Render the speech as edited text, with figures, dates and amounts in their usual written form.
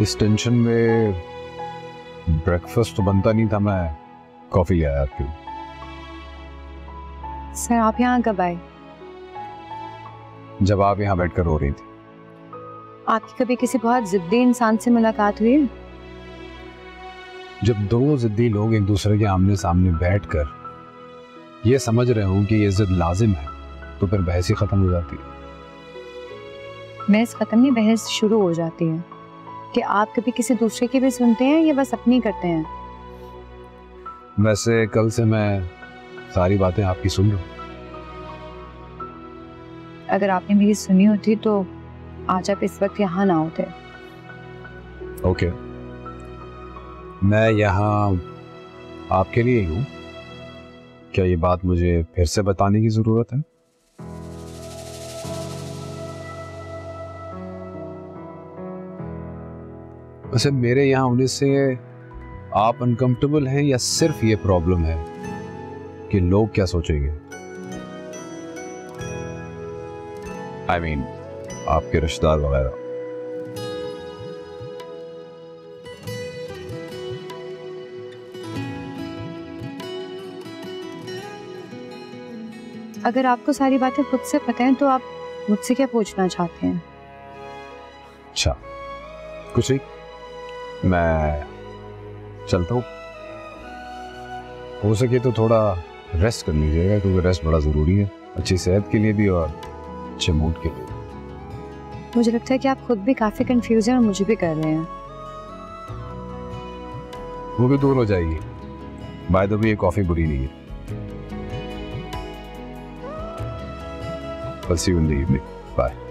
इस टेंशन में ब्रेकफास्ट तो बनता नहीं था, मैं कॉफी ले आया आपके लिए। सर आप यहाँ कब आए? जब आप यहाँ बैठकर रो रही थी। आपकी कभी किसी बहुत जिद्दी इंसान से मुलाकात हुई? जब दो जिद्दी लोग एक दूसरे के आमने सामने बैठकर ये समझ रहे हो कि ये जिद लाजिम है तो फिर बहस ही खत्म हो जाती है। बहस खत्म नहीं, बहस शुरू हो जाती है। कि आप कभी किसी दूसरे की भी सुनते हैं या बस अपनी करते हैं? वैसे कल से मैं सारी बातें आपकी सुन रहा हूँ। अगर आपने मेरी सुनी होती तो आज आप इस वक्त यहाँ ना होते। ओके, मैं यहाँ आपके लिए ही हूँ। क्या ये बात मुझे फिर से बताने की जरूरत है? वैसे मेरे यहाँ होने से आप अनकंफर्टेबल हैं या सिर्फ ये प्रॉब्लम है कि लोग क्या सोचेंगे? I mean, आपके रिश्तेदार वगैरह। अगर आपको सारी बातें खुद से पता हैं तो आप मुझसे क्या पूछना चाहते हैं? अच्छा कुछ नहीं, मैं चलता हूँ। हो सके तो थोड़ा रेस्ट कर लीजिएगा क्योंकि रेस्ट बड़ा ज़रूरी है, अच्छी सेहत के लिए भी और अच्छे मूड के लिए। मुझे लगता है कि आप खुद भी काफ़ी कंफ्यूज हैं और मुझे भी कर रहे हैं। वो भी दूर हो जाएगी। बाय द वे ये कॉफ़ी बुरी नहीं है। I'll see you in the evening. Bye.